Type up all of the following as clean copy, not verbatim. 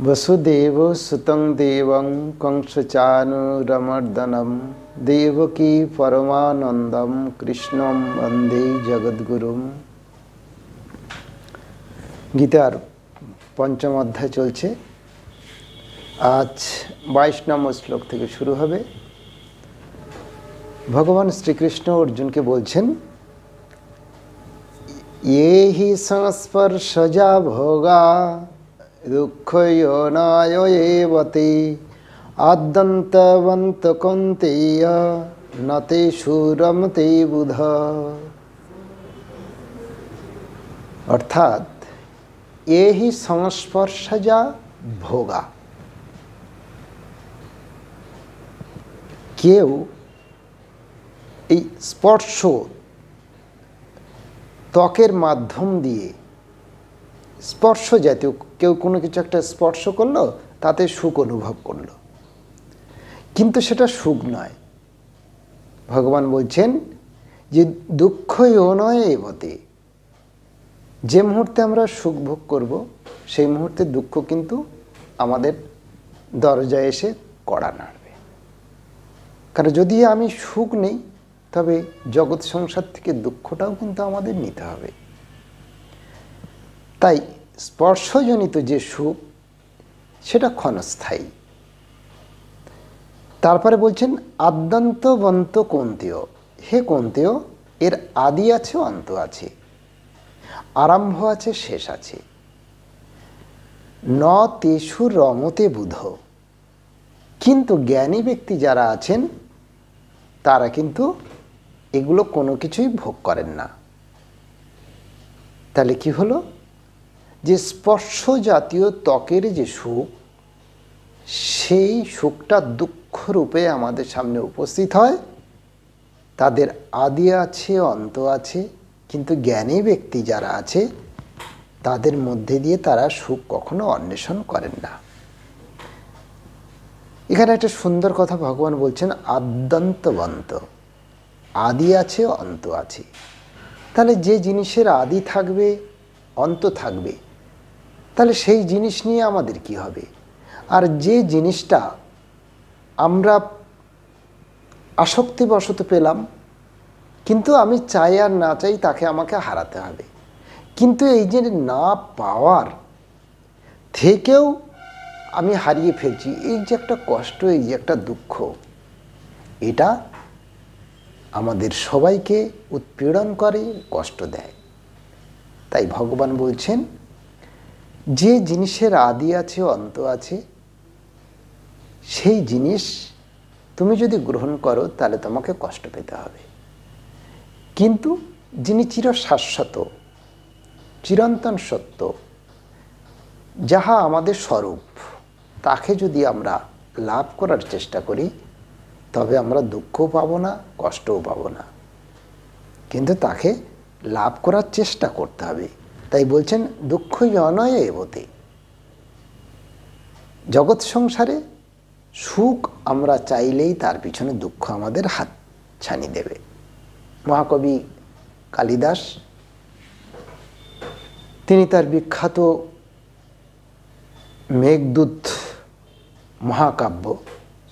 वसुदेव सुतं देवं कंसचानूरमर्दनं देवकी परमानंदं कृष्णं वंदे जगद्गुरुं। गीतार पंचम अध्याय चलछे, आज 22 नम्बर श्लोक थेके शुरू होबे। भगवान श्रीकृष्ण अर्जुन के बोलछेन, ये ही संस्पर्शजा भोगा दुःखयोनायवते आद्यन्तवन्त कौन्तेय न तेषु रमते बुध। अर्थात ये ही संस्पर्शजा भोगा, केउ स्पर्श त्वकेर माध्यम दिए स्पर्श जातीय केउ कोनो किछु एकटा स्पर्श करलो ताते सुख अनुभव करलो, किन्तु सेटा सुख नय। भगवान बोलছেন যে দুঃখই অনয়বতে। যে মুহূর্তে আমরা সুখ ভোগ করব সেই মুহূর্তে দুঃখ কিন্তু আমাদের দরজায় এসে কড়া নাড়বে। কারণ যদি আমি সুখ নেই তবে জগৎ সংসার থেকে দুঃখটাও কিন্তু আমাদের নিতে হবে। তাই স্পর্শজনিত যে সুখ সেটা ক্ষণস্থায়ী। তারপরে বলছেন আদ্যন্তবন্ত কৌন্তেয়, হে কৌন্তেয় এর আদি আছে অন্ত আছে, আরম্ভ আছে শেষ আছে। ন তেষু রমতে বুধ, কিন্তু জ্ঞানী ব্যক্তি যারা আছেন তারা কিন্তু এগুলো কোনো কিছুই ভোগ করেন না। তাহলে কি হলো যে স্পর্শ জাতীয় ত্বকের যে সুখ, সেই সুখটা দুঃখ রূপে আমাদের সামনে উপস্থিত হয়। তাদের আদি আছে অন্ত আছে, কিন্তু জ্ঞানী ব্যক্তি যারা আছে তাদের মধ্যে দিয়ে তারা সুখ কখনো অন্বেষণ করেন না। এখানে একটা সুন্দর কথা ভগবান বলছেন, আদ্যন্তবন্ত, আদি আছে অন্ত আছে। তাহলে যে জিনিসের আদি থাকবে অন্ত থাকবে, তাহলে সেই জিনিস নিয়ে আমাদের কি হবে? আর যে জিনিসটা আমরা আসক্তিবশত পেলাম, কিন্তু আমি চাই আর না চাই তাকে আমাকে হারাতে হবে। কিন্তু এই যে না পাওয়ার থেকেও আমি হারিয়ে ফেলছি, এই যে একটা কষ্ট, এই যে একটা দুঃখ, এটা আমাদের সবাইকে উৎপীড়ন করে, কষ্ট দেয়। তাই ভগবান বলছেন যে জিনিসের আদি আছে অন্ত আছে, সেই জিনিস তুমি যদি গ্রহণ করো তাহলে তোমাকে কষ্ট পেতে হবে। কিন্তু যিনি চিরশাশ্বত, চিরন্তন সত্য, যাহা আমাদের স্বরূপ, তাকে যদি আমরা লাভ করার চেষ্টা করি তবে আমরা দুঃখও পাবো না, কষ্টও পাবো না। কিন্তু তাকে লাভ করার চেষ্টা করতে হবে। তাই বলছেন দুঃখই অনয় এবতে। জগৎ সংসারে সুখ আমরা চাইলেই তার পিছনে দুঃখ আমাদের হাত ছানি দেবে। মহাকবি কালিদাস তিনি তার বিখ্যাত মেঘদূত মহাকাব্য,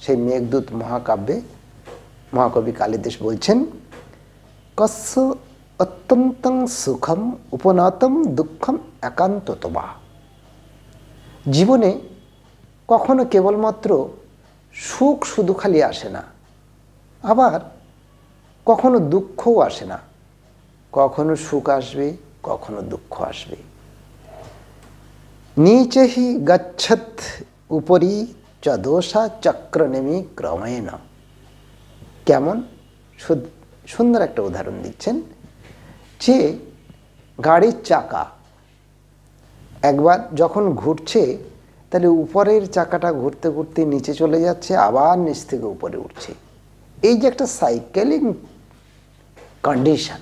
সেই মেঘদূত মহাকাব্যে মহাকবি কালিদাস বলছেন, কস্য অত্যন্तं সুখম উপনাতম দুঃখম একান্ততবা। জীবনে কখনো কেবলমাত্র সুখ শুধু খালি আসে না, আবার কখনো দুঃখও আসে না। কখনো সুখ আসবে, কখনো দুঃখ আসবে। নীচেহি গচ্ছত উপরি চ দোষা চক্রনেমি ক্রমেণ। কেমন সুন্দর একটা উদাহরণ দিচ্ছেন যে গাড়ির চাকা একবার যখন ঘুরছে তাহলে উপরের চাকাটা ঘুরতে ঘুরতে নিচে চলে যাচ্ছে, আবার নিচ থেকে উপরে উঠছে। এই যে একটা সাইক্লিং কন্ডিশন,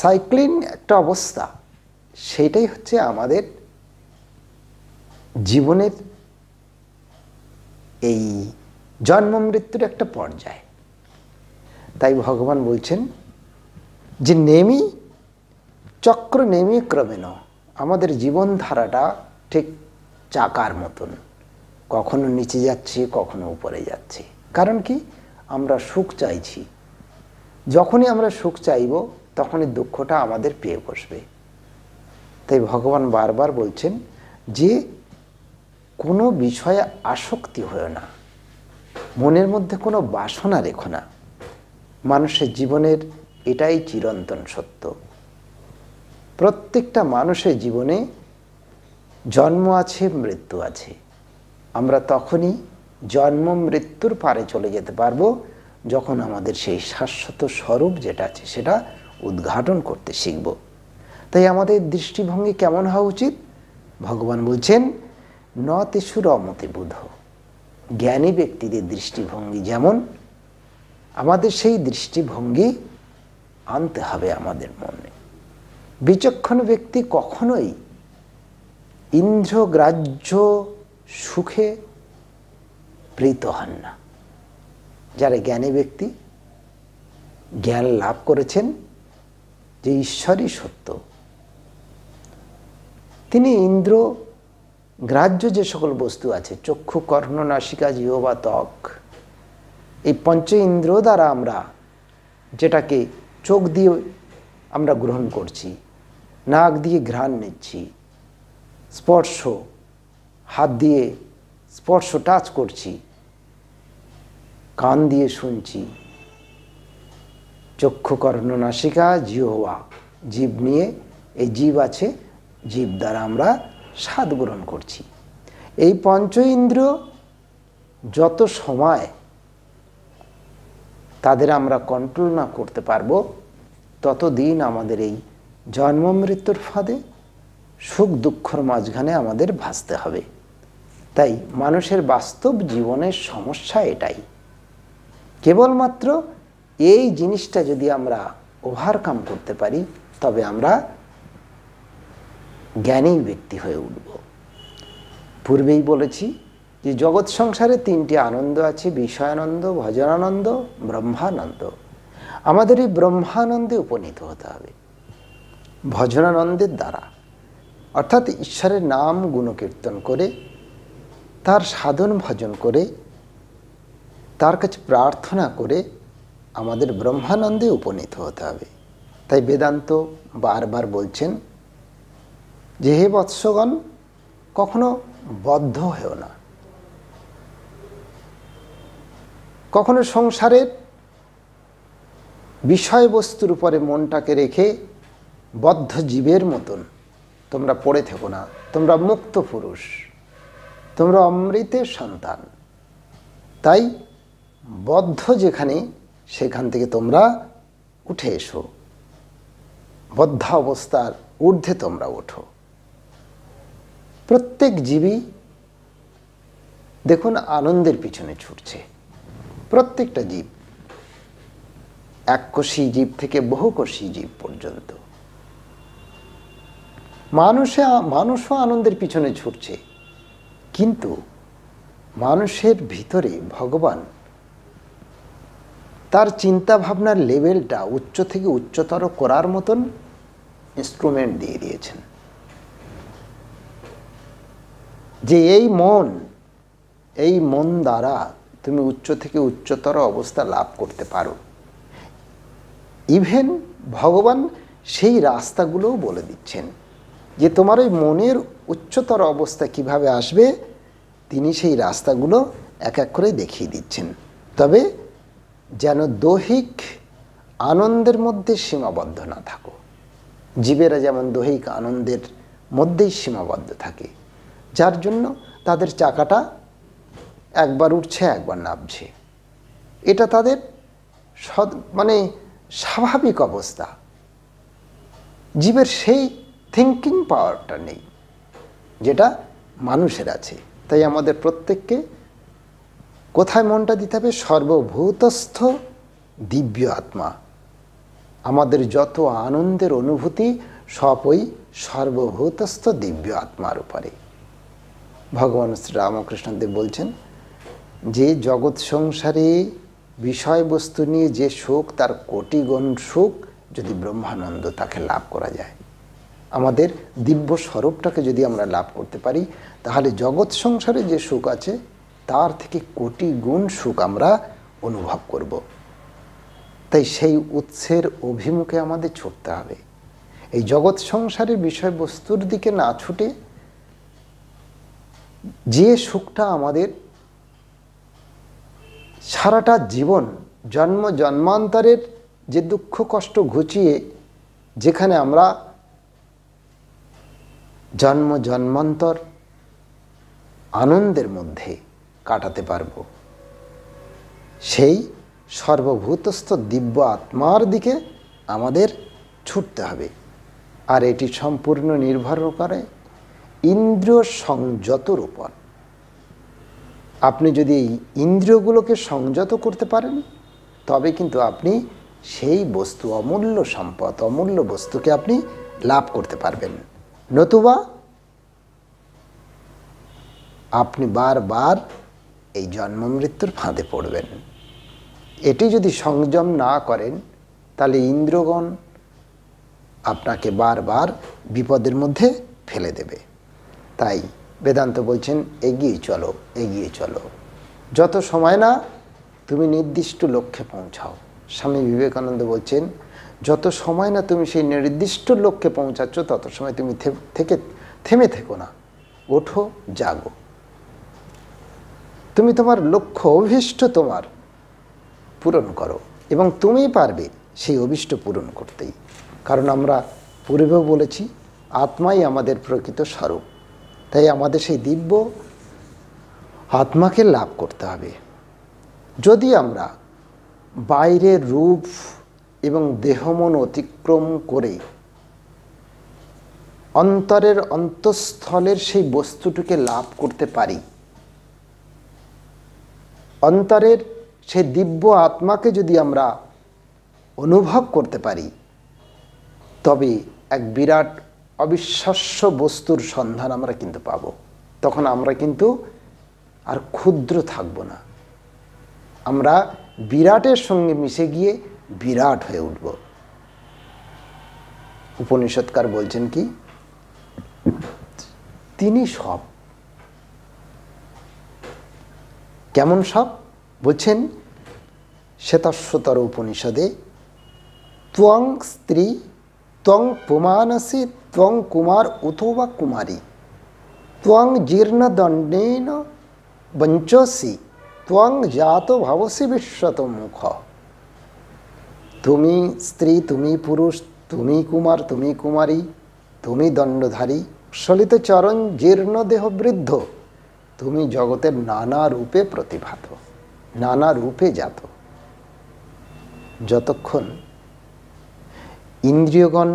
সাইক্লিং একটা অবস্থা, সেটাই হচ্ছে আমাদের জীবনের এই জন্ম মৃত্যুর একটা পর্যায়। তাই ভগবান বলছেন যে নেমি চক্র নেমি ক্রমেণ, আমাদের জীবনধারাটা ঠিক चाकार मतन कखनो नीचे जाच्छी कखनो ऊपरे जाच्छी कारण कि आमरा सुख चाइछी। जखनी आमरा सुख चाइबो तखनी दुःखटा आमादेर पेये बसबे। ताई भगवान बार बार बोलछेन जे कोनो विषये आसक्ति होयो ना, मनेर मध्ये कोनो बासना रेखो ना। मानुषेर जीवनेर एटाई चिरंतन सत्य। प्रत्येकटा मानुषेर जीवने जन्म आछे मृत्यु आछे। आमरा तखनी जन्म मृत्युर पारे चले जेते पारबो जखन आमादेर सेई शाश्वत स्वरूप जेटा आछे सेटा उद्घाटन करते शिखब। ताई आमादेर दृष्टिभंगी केमन हवा उचित? भगवान बोलछेन न तेषु रमते बुध। ज्ञानी व्यक्तिदेर दृष्टिभंगी जेमन आमादेर सेई दृष्टिभंगी आनते हबे आमादेर मने। बिचक्षण व्यक्ति कखनोई इंद्रग्राह्य सुखे प्रीत हन ना। जारा ज्ञानी व्यक्ति ज्ञान लाभ करेছেন যে ঈশ্বরই সত্য, তিনি इंद्र ग्राह्य जे सकल वस्तु आछे चक्षु कर्ण नासिका जिह्वा त्वक এই पंच इंद्र द्वारा আমরা যেটাকে চোখ দিয়ে আমরা গ্রহণ করছি, নাক দিয়ে ঘ্রাণ নিচ্ছি, स्पर्श हाथ दिए स्पर्श टाच करছি, कान दिए শুনছি, चक्षु কর্ণ নাসিকা জিহ্বা जीव নিয়ে এই जीव আছে, जीव দ্বারা আমরা স্বাদ গ্রহণ করছি। এই পঞ্চ ইন্দ্র যত সময় তাদের আমরা কন্ট্রোল না করতে পারবো ততদিন আমাদের এই জন্ম মৃত্যুর ফাঁদে सुख दुःखर माझखाने आमादेर भासते हबे। ताई मानुषेर वास्तव जीवनेर समस्या एटाई। केवलमात्र एई जिनिसटा जोदि आमरा ओभारकाम करते पारी तबे आमरा ज्ञानी व्यक्ति हये उठब। पूर्वेई बोलेछि जे जगत संसारे तीनटी आनंद आछे, विषयानंद, भजनानंद, ब्रह्मानंद। आमादेर एई ब्रह्मानंदे उपनीत होते हबे भजनानंदेर द्वारा, अर्थात ईश्वरेर नाम गुण कीर्तन करे तार साधन भजन करे तार काछे प्रार्थना करे आमादेर ब्रह्मानंदे उपनीत होते हबे। ताई वेदांत बार बार बोलछेन जे हे वत्सगण कखनो बद्ध हयो ना, कखनो संसारेर विषयबस्तुर उपरे मनटाके रेखे बद्ध जीवेर मतन তোমরা পড়ে থেকো না। তোমরা মুক্ত পুরুষ, তোমরা অমৃতের সন্তান। তাই বদ্ধ যেখানে সেখান থেকে তোমরা উঠে এসো, বদ্ধ অবস্থার ঊর্ধ্বে তোমরা ওঠো। প্রত্যেক জীবী দেখুন আনন্দের পিছনে ছুটছে। প্রত্যেকটা জীব, এককোষী জীব থেকে বহুকোষী জীব পর্যন্ত मानुषे मानुषो आनंदेर पिछने छुटছে, किन्तु मानुषेर भीतरे भगवान तार चिंता भावनार लेवेलटा उच्च थेके उच्चतर करार मतन इन्स्ट्रुमेंट दिए दिएछेन जे এই মন द्वारा तुमी उच्च थेके उच्चतर अवस्था लाभ करते पारो। इभेन भगवान सेई रास्तागुलोও बोले दिচ্ছেন যে তোমার ওই মনের উচ্চতর অবস্থা কিভাবে আসবে, তিনি সেই রাস্তাগুলো এক এক করে দেখিয়ে দিচ্ছেন। তবে যেন দৈহিক আনন্দের মধ্যে সীমাবদ্ধ না থাকো। জীবেরা যেমন দৈহিক আনন্দের মধ্যেই সীমাবদ্ধ থাকে, যার জন্য তাদের চাকাটা একবার উঠছে একবার নামছে। এটা তাদের স্বাভাবিক অবস্থা। জীবের সেই थिंकिंग पावर नहीं जेटा मानुषेर आछे। ताई आमादेर प्रत्येकके कोथाय मनटा दिते हबे? सर्वभूतस्थ दिव्य आत्मा। आमादेर जत आनंदेर अनुभूति सब ओई सर्वभूतस्थ दिव्य आत्मार उपरे। भगवान श्री रामकृष्ण देव बोलछेन जे जगत संसारे विषय वस्तु निये जे सुख तार कोटिगुण सुख जदि ब्रह्मानंद ताके लाभ करा जाय आमादेर दिव्य स्वरूपटाके यदि आमरा लाभ करते पारी ताहले जगत संसारे जे सुख आछे तार थेके कोटी गुण सुख आमरा अनुभव करब। ताई सेई उत्सेर अभिमुखे आमादेर छुटते हबे। एई जगत संसारेर विषय बस्तुर दिके ना छुटे जे सुखटा आमादेर साराटा जीवन जन्म जन्मान्तरेर जे दुःख कष्ट घुचिए जेखाने आमरा जन्म जन्मान्तर आनंदेर मध्य काटाते पारबो सेई सर्वभूतस्थ दिव्य आत्मार दिके आमादेर छुटते हबे। आर एटी सम्पूर्ण निर्भर करे इंद्रिय संयतर ऊपर। आपनी यदि इंद्रियगुलोके संयत करते पारेन तबे किन्तु आपनी सेई बस्तु अमूल्य सम्पद अमूल्य बस्तुके आपनी लाभ करते पारबेन। नतुबा आपनी बार बार एई जन्म मृत्युर फाँदे पड़बेन। एटी यदि संयम ना करें ताहले इंद्रियगण आपनाके बार बार विपदेर मध्य फेले देबे। ताई वेदांत बोलছেন এগিয়ে চলো এগিয়ে চলো, যত সময় না তুমি নির্দিষ্ট লক্ষ্যে পৌঁছাও। স্বামী বিবেকানন্দ বলছেন যত সময় না তুমি সেই নির্দিষ্ট লক্ষ্যে পৌঁছাচ্ছ তত সময় তুমি থেমে থেকো না, ওঠো জাগো। তুমি তোমার লক্ষ্য অভিষ্ট তোমার পূরণ করো এবং তুমিই পারবে সেই অভিষ্ট পূরণ করতেই। কারণ আমরা পূর্বেও বলেছি আত্মাই আমাদের প্রকৃত স্বরূপ। তাই আমাদের সেই দিব্য আত্মাকে লাভ করতে হবে। যদি আমরা বাইরের রূপ এবং দেহমন অতিক্রম করে অন্তরের অন্তঃস্থলের সেই বস্তুটিকে লাভ করতে পারি, অন্তরের সেই দিব্য আত্মাকে যদি আমরা অনুভব করতে পারি তবে এক বিরাট অবিশ্বাস্য বস্তুর সন্ধান আমরা কিন্তু পাব। তখন আমরা কিন্তু আর ক্ষুদ্র থাকব না, আমরা বিরাটের সঙ্গে মিশে গিয়ে বিরাট হয়ে উঠব। উপনিষদকার বলছেন কি তিনি সব। কেমন সব বলছেন শ্বেতাশ্বতর উপনিষদে ত্বং স্ত্রী त्वं पुमानसि त्वं कुमार उथवा कुमारी त्वं जीर्णदण्डेन वञ्चसि त्वं जातो भवसि विश्वतोमुख। तुमी स्त्री तुमी पुरुष तुमी कुमार तुमी कुमारी तुमी दण्डधारी सलितचरण जीर्णदेहवृद्ध तुमी जगतेर नाना रूपे प्रतिभात नाना रूपे जात। যতক্ষণ इंद्रियगण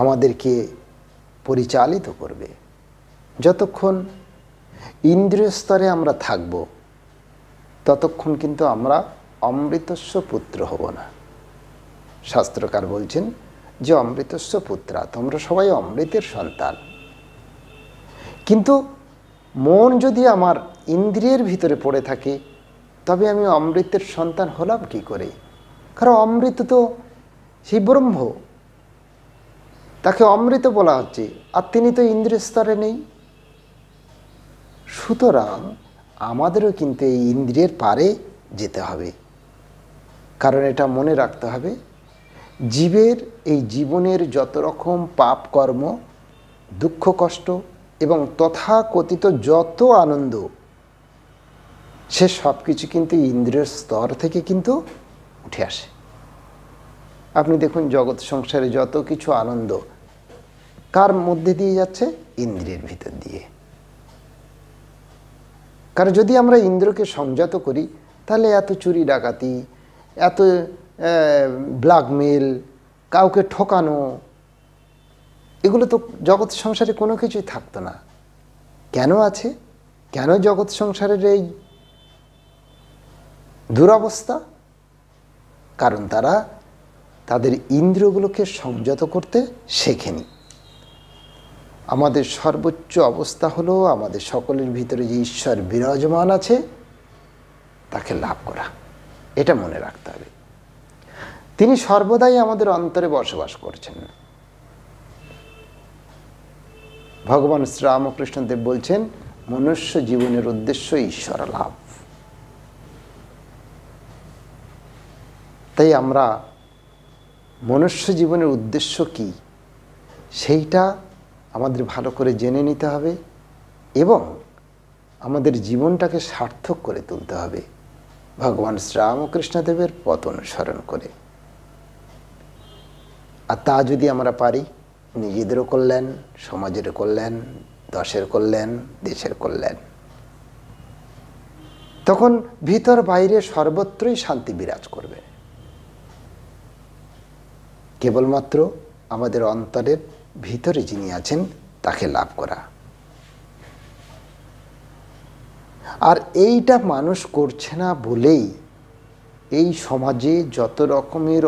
आमादेरके परिचालित करबे, যতক্ষণ इंद्रिय स्तरे आमरा थाकबो ততক্ষণ किन्तु आमरा অমৃতস্য পুত্র হব না। শাস্ত্রকার বলছেন যে অমৃতস্য পুত্রা, তোমরা সবাই অমৃতের সন্তান। কিন্তু মন যদি আমার ইন্দ্রিয়ের ভিতরে পড়ে থাকে তবে আমি অমৃতের সন্তান হলাম কি করে? কারণ অমৃত তো সেই ব্রহ্ম, তাকে অমৃত বলা হচ্ছে, আর তিনি তো ইন্দ্রিয় স্তরে নেই। সুতরাং আমাদেরও কিন্তু এই ইন্দ্রিয়ের পারে যেতে হবে। কারণ এটা মনে রাখতে হবে জীবের এই জীবনের যত রকম পাপ কর্ম দুঃখ কষ্ট এবং তথাকথিত যত আনন্দ সে সব কিছু কিন্তু ইন্দ্রিয়ের স্তর থেকে কিন্তু उठे आसे। आपनी देखुन जगत संसारे जतो किछु आनंद कार मध्य दिए जाच्छे इंद्रियर भीतर दिए। कारण जदि आमरा इंद्रके संयत करी ताहले एत चुरी डाकाती एत ब्लैकमेल काउके ठकानो एगुलो तो जगत संसारे कोनो किछुई थाकतो ना। केन आछे? केन जगत संसारेर एई दुरावस्था? कारण तारा तादेर इंद्रियगुलोके संयत करते शेखेनी। आमादेर सर्वोच्च अवस्था हलो आमादेर सकलेर भितरे जे ईश्वर विराजमान आछे ताके लाभ करा, एटा मने राखते हबे। তিনি সর্বদাই আমাদের অন্তরে বসবাস করছেন। ভগবান শ্রীরামকৃষ্ণদেব বলছেন মনুষ্য জীবনের উদ্দেশ্য ঈশ্বর লাভ। তাই আমরা মনুষ্য জীবনের উদ্দেশ্য কি সেইটা আমাদের ভালো করে জেনে নিতে হবে এবং আমাদের জীবনটাকে সার্থক করে তুলতে হবে ভগবান শ্রীরামকৃষ্ণদেবের পথ অনুসরণ করে। আর তা যদি আমরা পারি নিজেদেরও কল্যাণ, সমাজেরও কল্যাণ, দশের কল্যাণ, দেশের কল্যাণ, তখন ভিতর বাইরে সর্বত্রই শান্তি বিরাজ করবে। কেবলমাত্র আমাদের অন্তরের ভিতরে যিনি আছেন তাকে লাভ করা, আর এইটা মানুষ করছে না বলেই এই সমাজে যত রকমের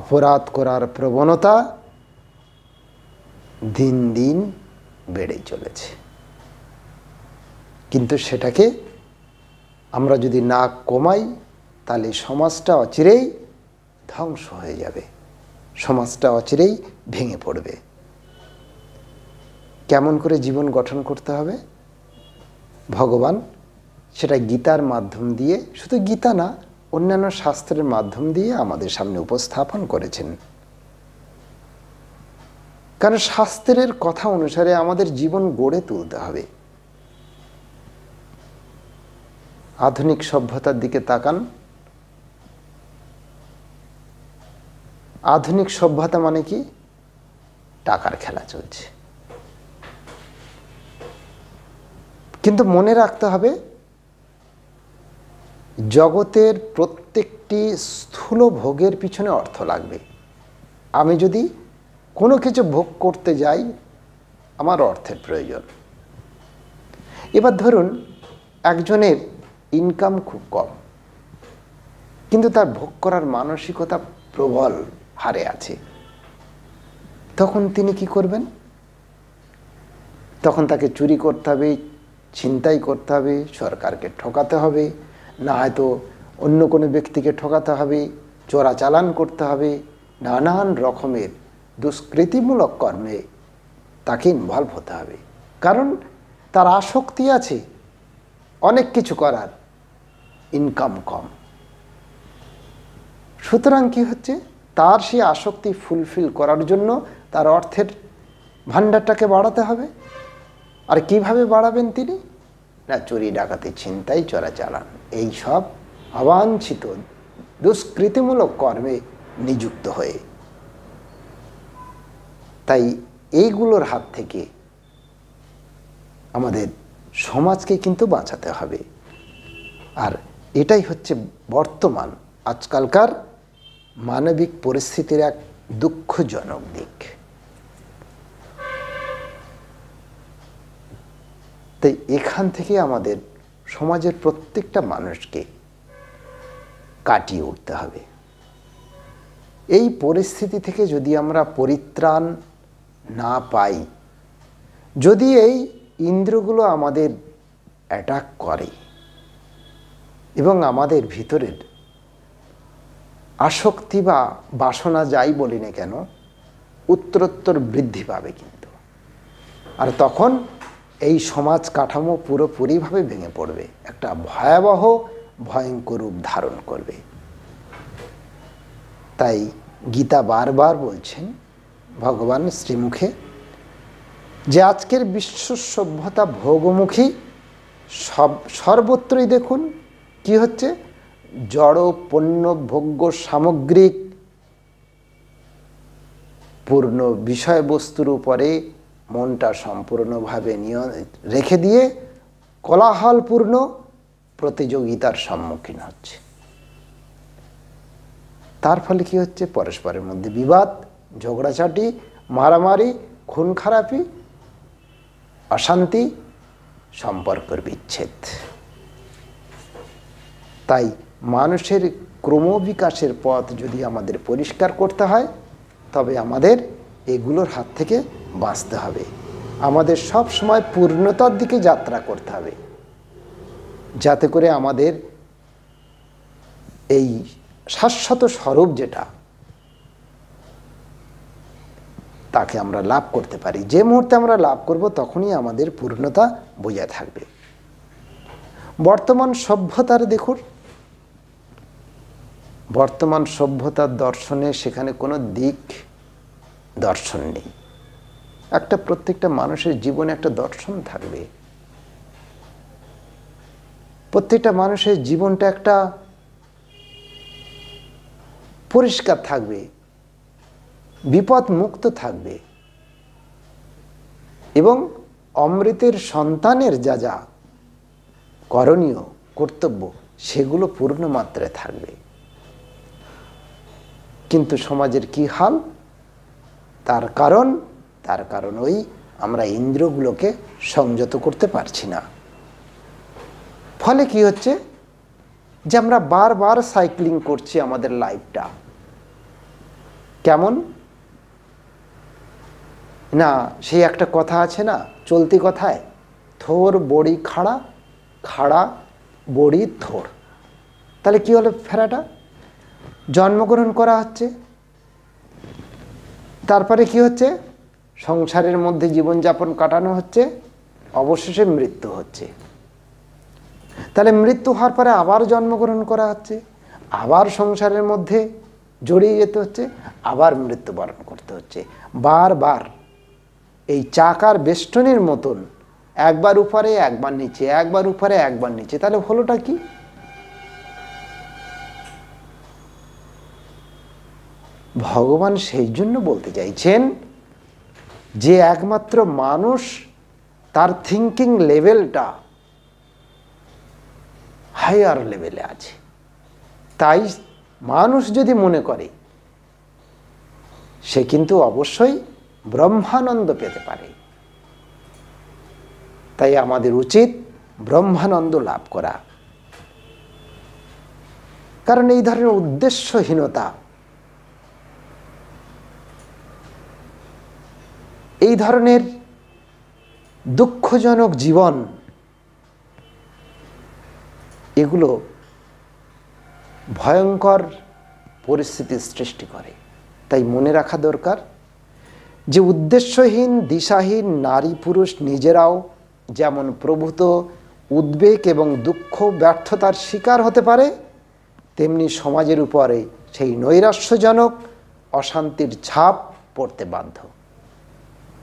অপরাধ করার প্রবণতা দিন দিন বেড়ে চলেছে। কিন্তু সেটাকে আমরা যদি না কমাই তাহলে সমাজটা অচিরেই ধ্বংস হয়ে যাবে, সমাজটা অচিরেই ভেঙে পড়বে। কেমন করে জীবন গঠন করতে হবে ভগবান সেটা গীতার মাধ্যম দিয়ে, শুধু গীতা না অন্যান্য শাস্ত্রের মাধ্যম দিয়ে আমাদের সামনে উপস্থাপন করেছেন। কারণ শাস্ত্রের কথা অনুসারে আমাদের জীবন গড়ে তুলতে হবে। আধুনিক সভ্যতার দিকে তাকান, আধুনিক সভ্যতা মানে কি? টাকার খেলা চলছে। কিন্তু মনে রাখতে হবে জগতের প্রত্যেকটি স্থূল ভোগের পিছনে অর্থ লাগবে। আমি যদি কোনো কিছু ভোগ করতে যাই আমার অর্থের প্রয়োজন। এবার ধরুন একজনের ইনকাম খুব কম কিন্তু তার ভোগ করার মানসিকতা প্রবল হারে আছে, তখন তিনি কি করবেন? তখন তাকে চুরি করতে হবে, ছিনতাই করতে হবে, সরকারকে ঠকাতে হবে, না হয়তো অন্য কোনো ব্যক্তিকে ঠকাতে হবে, চোরাচালান করতে হবে, নানান রকমের দুষ্কৃতিমূলক কর্মে তাকে ইনভলভ হতে হবে। কারণ তার আসক্তি আছে অনেক কিছু করার, ইনকাম কম। সুতরাং কী হচ্ছে, তার সেই আসক্তি ফুলফিল করার জন্য তার অর্থের ভাণ্ডারটাকে বাড়াতে হবে। আর কিভাবে বাড়াবেন তিনি? না চুরি, ডাকাতি, ছিনতাই, চোরাচালান এই সব অবাঞ্ছিত দুষ্কৃতিমূলক কর্মে নিযুক্ত হয়ে। তাই এইগুলোর হাত থেকে আমাদের সমাজকে কিন্তু বাঁচাতে হবে। আর এটাই হচ্ছে বর্তমান আজকালকার মানবিক পরিস্থিতির এক দুঃখজনক দিক। তাই এখান থেকে আমাদের সমাজের প্রত্যেকটা মানুষকে কাটিয়ে উঠতে হবে। এই পরিস্থিতি থেকে যদি আমরা পরিত্রাণ না পাই, যদি এই ইন্দ্রগুলো আমাদের অ্যাটাক করে এবং আমাদের ভিতরের আসক্তি বা বাসনা যাই বলি না কেন উত্তরোত্তর বৃদ্ধি পাবে কিন্তু, আর তখন এই সমাজ কাঠামো পুরোপুরিভাবে ভেঙে পড়বে, একটা ভয়াবহ ভয়ঙ্কর রূপ ধারণ করবে। তাই গীতা বারবার বলছেন ভগবান শ্রীমুখে যে আজকের বিশ্ব সভ্যতা ভোগমুখী, সব সর্বত্রই দেখুন কি হচ্ছে, জড় পণ্য ভোগ্য সামগ্রিক পূর্ণ বিষয়বস্তুর উপরে মনটা সম্পূর্ণভাবে রেখে দিয়ে কোলাহলপূর্ণ প্রতিযোগিতার সম্মুখীন হচ্ছে। তার ফলে কি হচ্ছে, পরস্পরের মধ্যে বিবাদ, ঝগড়াঝাটি, মারামারি, খুন খারাপি, অশান্তি, সম্পর্কের বিচ্ছেদ। তাই মানুষের ক্রমবিকাশের পথ যদি আমাদের পরিষ্কার করতে হয় তবে আমাদের এগুলোর হাত থেকে বাঁচতে হবে। আমাদের সব সময় পূর্ণতার দিকে যাত্রা করতে হবে, যাতে করে আমাদের এই शाश्वत स्वरूप जेटा ताके आम्रा लाभ करते पारी। जे मुहूर्ते आम्रा लाभ करब तखोनी आमादेर पूर्णता बजाय थाकबे। बर्तमान सभ्यतार देखुन, बर्तमान सभ्यतार दर्शने सेखाने कोनो दिक दर्शन नेই। एकटा प्रत्येकटा मानुषेर जीवने एकटा दर्शन थाकबे, प्रत्येकटा मानुषेर जीवनटा एकटा परिष्कार थाकबे, विपद मुक्त थाकबे एवं अमृतेर सन्तानेर जा जा करणीय कर्तव्य सेगुलो पूर्ण मात्राय थाकबे। किन्तु समाजेर की हाल, तार कारण ओई आमरा इंद्रियगुलोके संयत करते पारछि ना। फले कि होच्छे जे आमरा बार बार साइक्लिंग करछि आमादेर लाइफटा केमन ना। से एक कथा आछे ना चलती कथाय, थोर बड़ी खाड़ा, खाड़ा बड़ी थोर। ताहले कि हलो फेराटा, जन्मग्रहण करा हच्छे, तारपरे कि हच्छे संसारेर मध्य जीवन यापन काटानो हच्छे, अवशेषे मृत्यु हच्छे। ताहले मृत्यु होवार परे आबार जन्मग्रहण करा हच्छे, आबार संसारेर मध्य जड़िए जेते हच्छे, आबार मृत्युबरण करते हच्छे। बार बार এই চাকার বেষ্টনীর মতন একবার উপরে একবার নিচে, একবার উপরে একবার নিচে। তাহলে হলোটা কি? ভগবান সেই জন্য বলতে চাইছেন যে একমাত্র মানুষ তার থিংকিং লেভেলটা হায়ার লেভেলে আছে। তাই মানুষ যদি মনে করে সে কিন্তু অবশ্যই ब्रह्मानंद पेते पारे। ताई आमादेर उचित ब्रह्मानंद लाभ करा, कारण एई धरनेर उद्देश्यहीनता, एई धरनेर दुःखजनक जीवन एगुलो भयंकर परिस्थिति सृष्टि करे। ताई मने राखा दरकार যে উদ্দেশ্যহীন দিশাহীন নারী পুরুষ নিজেরাও যেমন প্রভূত উদ্বেগ এবং দুঃখ ব্যর্থতার শিকার হতে পারে, তেমনি সমাজের উপরে সেই নৈরাশ্যজনক অশান্তির ছাপ পড়তে বাধ্য।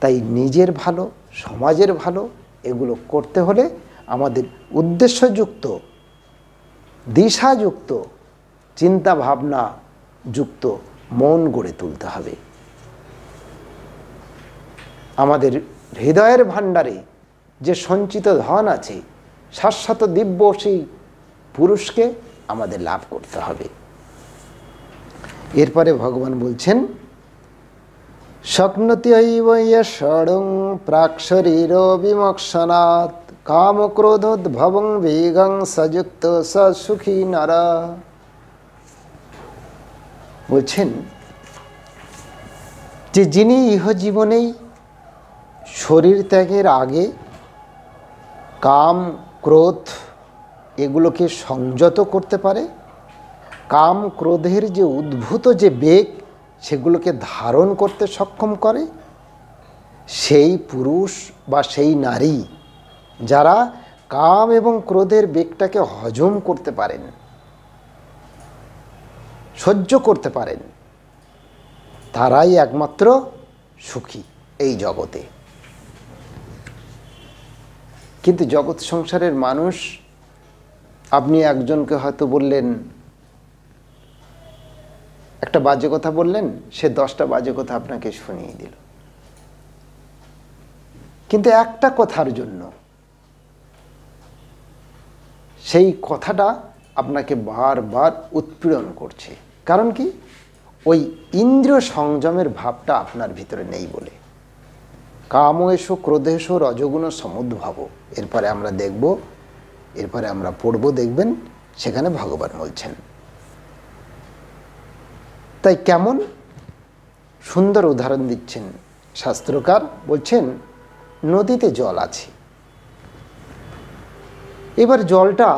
তাই নিজের ভালো, সমাজের ভালো এগুলো করতে হলে আমাদের উদ্দেশ্যযুক্ত, দিশাযুক্ত, চিন্তা ভাবনা যুক্ত মন গড়ে তুলতে হবে। आमादेर हृदयेर भाण्डारे जे संचित धन आछे शाश्वत दिव्य सेई पुरुषके आमादेर लाभ करते हबे। एरपरे भगवान बोलछेन शक्नोति एव यशडं प्राक् शरीरो विमोक्षणात् काम क्रोधोद्भवं वेगं सयुक्त स सुखी नर। बोलछेन जे जिनि इह जीवनेई शरीर त्यागेर आगे काम क्रोध एगुलोके संयत करते पारे, काम क्रोधेर जे उद्भूत जे बेग सेगुलोके धारण करते सक्षम करे, सेई पुरुष बा सेई नारी जारा काम एवं क्रोधेर बेगटाके हजम करते पारेन, सह्य करते पारेन, ताराई एकमात्र सुखी एई जगते। किन्तु जगत संसारेर मानुष आपनी एकजनके हयतो बोललेन एकटा बाजे कथा बोललेन, से 10टा बाजे कथा आपनाके शुनिये दिल, किन्तु एकटा कथार जन्य सेई कथाटा आपनाके बार बार उत्पीड़न करछे। कारण कि ओई इंद्रिय संयमेर भावटा आपनार भितरे नेई बोले। कामेश क्रोधेश रजगुण समुद्भव एरपरे आमरा देखब, एरपरे आमरा पढ़ब, देखबेन सेखाने भगवान बोलछेन। ताई केमन सुंदर उदाहरण दिच्छेन शास्त्रकार, बोलछेन नदीते जल आछे, एबार जलटा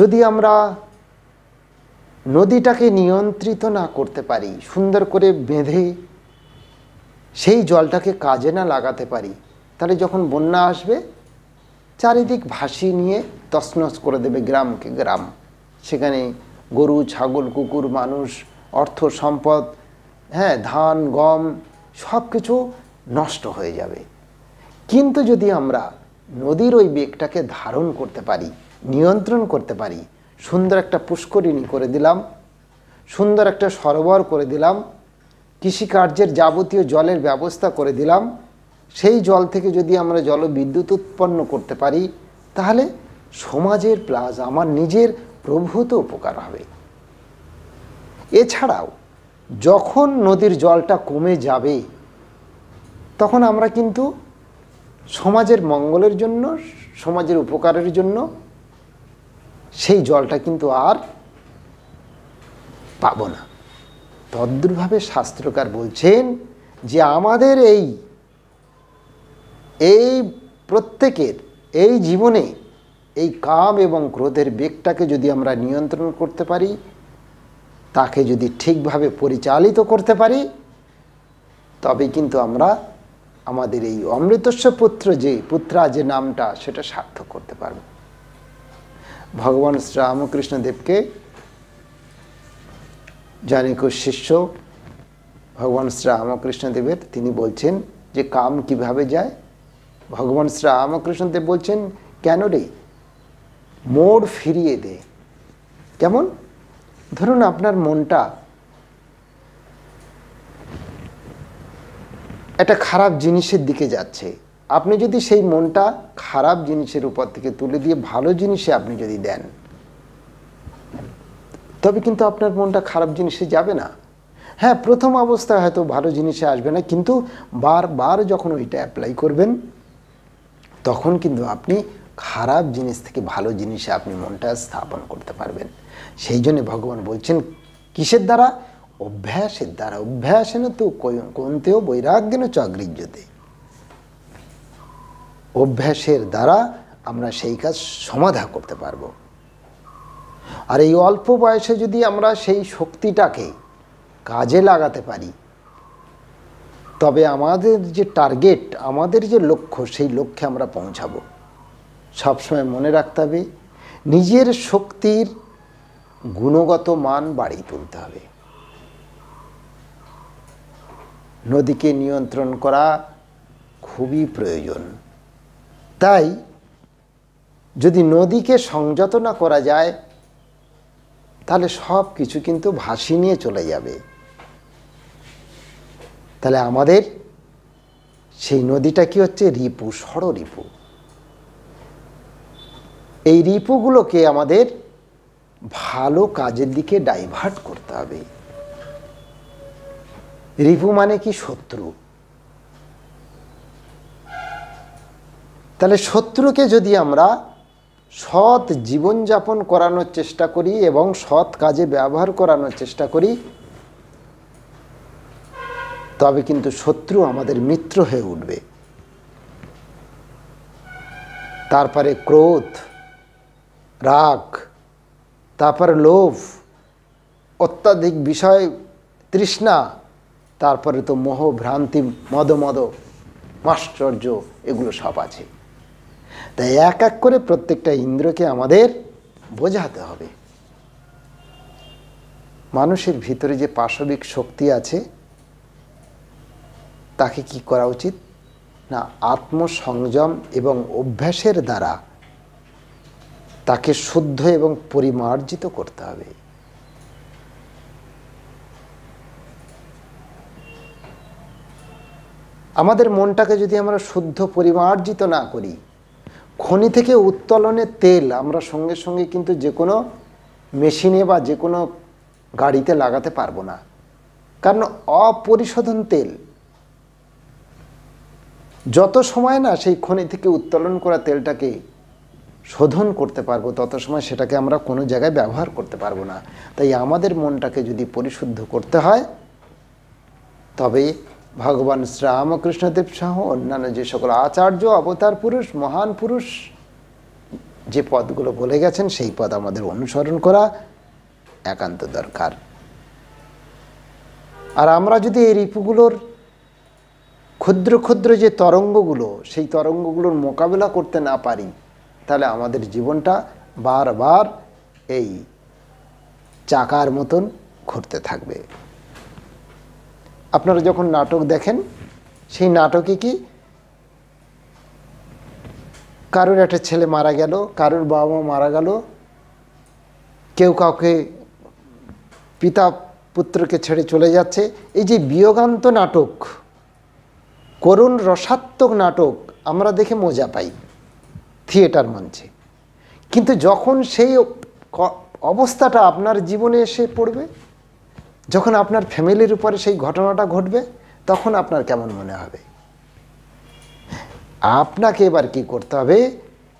यदि आमरा नदीटाके नियंत्रित ना करते पारी सुंदर करे बेधे सेई जलटाके काजे ना लागाते पारी ताहले जखन बन्या आसबे चारिदिक भासिये निये तसनस करे देबे ग्रामके ग्राम। सेखाने गरु छागल कुकुर मानुष अर्थ सम्पद हाँ धान गम सब किछु नष्ट हो जाबे। किन्तु जदि आमरा नदीर ओई बेगटाके धारण करते पारी नियंत्रण करते पारी सुंदर एक पुष्करिणी करे दिलाम सुंदर एक सरोवर करे दिलाम कृषिकार्येर जाबतीय जलेर व्यवस्था करे दिलाम सेई जल थेके जदि आमरा जलविद्युत उत्पन्न करते पारी ताहले समाजेर प्लास आमार निजेर प्रभूत उपकार हबे। एछाड़ाओ जखन नदीर जलटा कमे जाबे तखन आमरा किन्तु समाजेर मंगलेर जन्य समाजेर उपकारेर जन्य सेई जलटा किन्तु आर पाबो ना। तद्रुपभावे शास्त्रकार बोलছেন যে আমাদের এই এই প্রত্যেকের এই জীবনে এই কাম এবং ক্রোধের বেগটাকে যদি আমরা নিয়ন্ত্রণ করতে পারি তাকে যদি ঠিকভাবে পরিচালিত করতে পারি তবে কিন্তু আমরা আমাদের এই অমৃতস্য পুত্র যে পুত্রা যে নামটা সেটা সার্থক করতে পারব। भगवान श्री रामकृष्ण देव के जाने को शिष्य भगवान श्री रामकृष्ण देवर तिनी बोलছেন जे काम किभाबे जाए। भगवान श्री रामकृष्ण देव बोलছেন केन रे मोड़ फिरिए दे। केमन धरुन आपनार मनटा एटा खराब जिनिसेर दिके जाच्छे आपनी जदि सेई मनटा खराब जिनिसेर उपर थेके तुले दिए भालो जिनिसे आपनी जदि देन तबे किन्तु आपनार मनटा खराब जिनिसे जाबे ना। हाँ प्रथम अवस्थाय हयतो भालो जिनिसे आसबे ना किन्तु बार बार जखन ओइटा अप्लाई करबेन तखन किन्तु आपनी खराब जिनिस थेके भालो जिनिसे आपनी मनटा स्थापन करते पारबेन। सेई जन्य भगवान बोलছেন কিসের द्वारा अभ्यासेर द्वारा अभ्यासेन तो कोन्तेव वैराग्येन च अग्रिज्यते। অভ্যাসের দ্বারা আমরা সেই কাজ সমাধা করতে পারব। আর এই অল্প বয়সে যদি আমরা সেই শক্তিটাকে কাজে লাগাতে পারি তবে আমাদের যে টার্গেট আমাদের যে লক্ষ্য সেই লক্ষ্যে আমরা পৌঁছাবো। সব সময় মনে রাখতে হবে নিজের শক্তির গুণগত মান বাড়িয়ে তুলতে হবে। নদীকে নিয়ন্ত্রণ করা খুবই প্রয়োজন। তাই যদি নদীকে সংযত না করা যায় তাহলে সব কিছু কিন্তু ভাসিয়ে নিয়ে চলে যাবে। তাহলে আমাদের সেই নদীটা কি হচ্ছে রিপু সররিপু। এই রিপুগুলোকে আমাদের ভালো কাজের দিকে ডাইভার্ট করতে হবে। রিপু মানে কি শত্রু। তাহলে শত্রুকে যদি আমরা সৎ জীবন যাপন করানোর চেষ্টা করি এবং সৎ কাজে ব্যবহার করানোর চেষ্টা করি তবে কিন্তু শত্রু আমাদের মিত্র হয়ে উঠবে। তারপরে ক্রোধ রাগ তারপর লোভ অত্যাধিক বিষয় তৃষ্ণা তারপরে তো মোহ ভ্রান্তি মদমদ মাশ্চর্য এগুলো সব আছে। তাই এক এক করে প্রত্যেকটা ইন্দ্রকে আমাদের বোঝাতে হবে। মানুষের ভিতরে যে পাশবিক শক্তি আছে তাকে কি করা উচিত না আত্মসংযম এবং অভ্যাসের দ্বারা তাকে শুদ্ধ এবং পরিমার্জিত করতে হবে। আমাদের মনটাকে যদি আমরা শুদ্ধ পরিমার্জিত না করি খনি থেকে উত্তোলনের তেল আমরা সঙ্গে সঙ্গে কিন্তু যে কোনো মেশিনে বা যে কোনো গাড়িতে লাগাতে পারবো না কারণ অপরিশোধন তেল যত সময় না সেই খনি থেকে উত্তোলন করা তেলটাকে শোধন করতে পারবো তত সময় সেটাকে আমরা কোনো জায়গায় ব্যবহার করতে পারবো না। তাই আমাদের মনটাকে যদি পরিশুদ্ধ করতে হয় তবে भगवान श्री रामकृष्ण देव सह अन्य जे सकल आचार्य अवतार पुरुष महान पुरुष जे पदगुलो बोले गेछेन सेई पद आमादेर अनुसरण करा एकांत दरकार। और आमरा जोदि एई रिपुगुलोर क्षुद्र क्षुद्र जो तरंगगुलो सेई तरंगगुलोर मोकाबिला करते ना पारी ताहले आमादेर जीवनटा बार बार एई चाकार मतन घुरते थाकबे। आपनारा जखन नाटक देखें सेई नाटके कि कारोर एक छेले मारा गेलो, कारोर बाबा मारा गेलो, केउ काउके पिता पुत्र के छेड़े चले जाच्छे, एई जे बियोगान्त नाटक करुण रसात्मक नाटक आमरा देखे मजा पाई थिएटार मंचे, किन्तु जखन सेई अवस्थाटा आपनार जीवने एसे पड़बे, जखन आपनार फैमिलिर उपरे सेई घटनाटा घटबे, तखन आपनार केमन मने हबे? आपनाके एबार कि करते हबे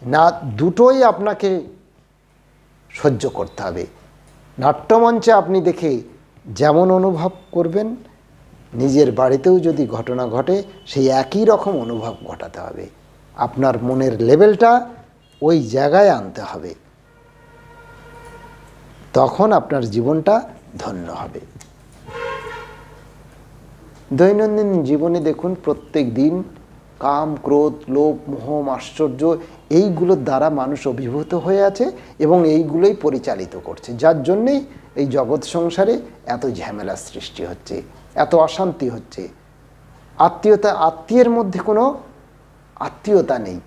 ना दुटोई आपनाके सह्य करते हबे। नाट्यमंचे आपनि देखे जेमन अनुभव करबेन निजेर बाड़ितेও যদি घटना घटे সেই একই রকম অনুভব ঘটাতে হবে। আপনার মনের লেভেলটা ওই জায়গায় আনতে হবে, তখন আপনার জীবনটা ধন্য হবে। দৈনন্দিন জীবনে দেখুন প্রত্যেক দিন কাম ক্রোধ লোভ মোহ আশ্চর্য এইগুলোর দ্বারা মানুষ অভিভূত হয়ে আছে এবং এইগুলোই পরিচালিত করছে, যার জন্য এই জগৎ সংসারে এত ঝামেলা সৃষ্টি হচ্ছে, এত অশান্তি হচ্ছে। আত্মীয়তা আত্মীয়ের মধ্যে কোনো আত্মীয়তা নেই,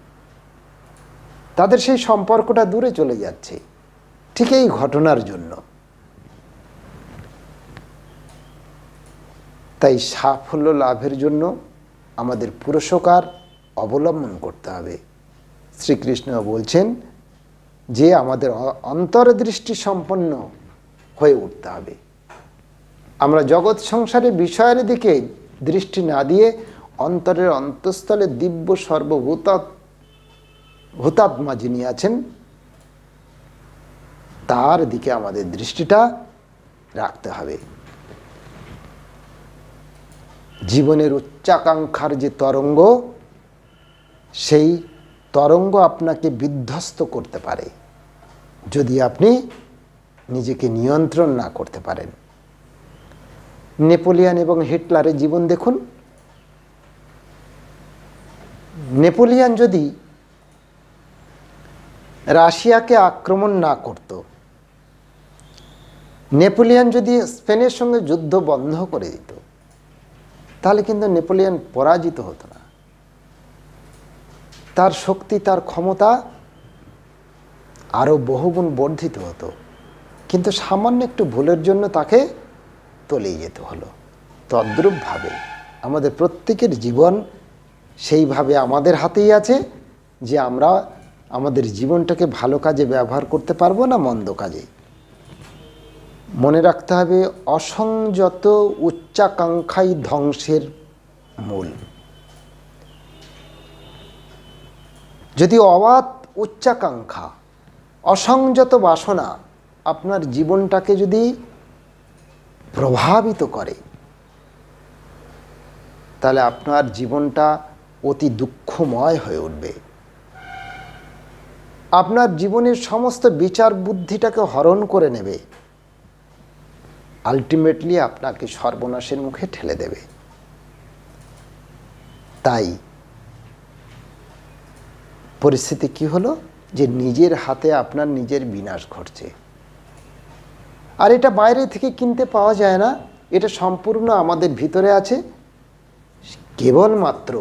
তাদের সেই সম্পর্কটা দূরে চলে যাচ্ছে ঠিক এই ঘটনার জন্য। তাই সাফল্য লাভের জন্য আমাদের পুরুষকার অবলম্বন করতে হবে। শ্রীকৃষ্ণ বলছেন যে আমাদের অন্তর্দৃষ্টি সম্পন্ন হয়ে উঠতে হবে। আমরা জগৎ সংসারে বিষয়ের দিকে দৃষ্টি না দিয়ে অন্তরের অন্তঃস্থলে দিব্য সর্বভূতাত্মা যিনি আছেন তার দিকে আমাদের দৃষ্টিটা রাখতে হবে। জীবনের উচ্চাকাঙ্ক্ষার যে তরঙ্গ সেই তরঙ্গ আপনাকে বিধ্বস্ত করতে পারে যদি আপনি নিজেকে নিয়ন্ত্রণ না করতে পারেন। নেপোলিয়ন এবং হিটলারের জীবন দেখুন। নেপোলিয়ন যদি রাশিয়াকে আক্রমণ না করত, নেপোলিয়ন যদি স্পেনের সঙ্গে যুদ্ধ বন্ধ করে দিত, তাহলে কিন্তু নেপোলিয়ন পরাজিত হতো না। তার শক্তি তার ক্ষমতা আরও বহুগুণ বর্ধিত হতো, কিন্তু সামান্য একটু ভুলের জন্য তাকে তলিয়ে যেতে হলো। তদ্রূপভাবে আমাদের প্রত্যেকের জীবন সেইভাবে আমাদের হাতেই আছে যে আমরা আমাদের জীবনটাকে ভালো কাজে ব্যবহার করতে পারবো না মন্দ কাজে। মনে রাখতে হবে অসংযত উচ্চাকাঙ্ক্ষাই ধ্বংসের মূল। যদি অবাধ উচ্চাকাঙ্ক্ষা অসংযত বাসনা আপনার জীবনটাকে যদি প্রভাবিত করে তাহলে আপনার জীবনটা অতি দুঃখময় হয়ে উঠবে। আপনার জীবনের সমস্ত বিচার বুদ্ধিটাকে হরণ করে নেবে, আলটিমেটলি আপনাকে সর্বনাশের মুখে ঠেলে দেবে। তাই পরিস্থিতি কি হলো যে নিজের হাতে আপনার নিজের বিনাশ ঘটছে। আর এটা বাইরে থেকে কিনতে পাওয়া যায় না, এটা সম্পূর্ণ আমাদের ভিতরে আছে, কেবলমাত্র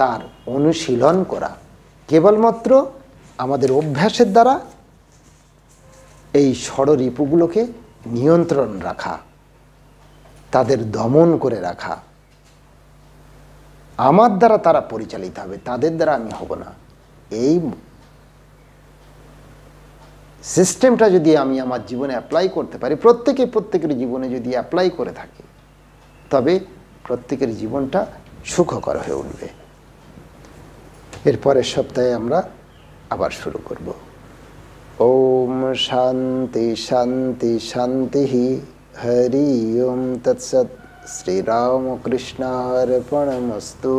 তার অনুশীলন করা, কেবলমাত্র আমাদের অভ্যাসের দ্বারা এই ষড়রিপুগুলোকে নিয়ন্ত্রণ রাখা, তাদের দমন করে রাখা। আমার দ্বারা তারা পরিচালিত হবে, তাদের দ্বারা আমি হব না। এই সিস্টেমটা যদি আমি আমার জীবনে অ্যাপ্লাই করতে পারি, প্রত্যেকে প্রত্যেকের জীবনে যদি অ্যাপ্লাই করে থাকি, তবে প্রত্যেকের জীবনটা সুখকর হয়ে উঠবে। এরপরের সপ্তাহে আমরা আবার শুরু করব। ওম শান্তি শান্তি শান্তি। হরি ওম তৎসৎ। শ্রীরামকৃষ্ণার্পণমস্তু।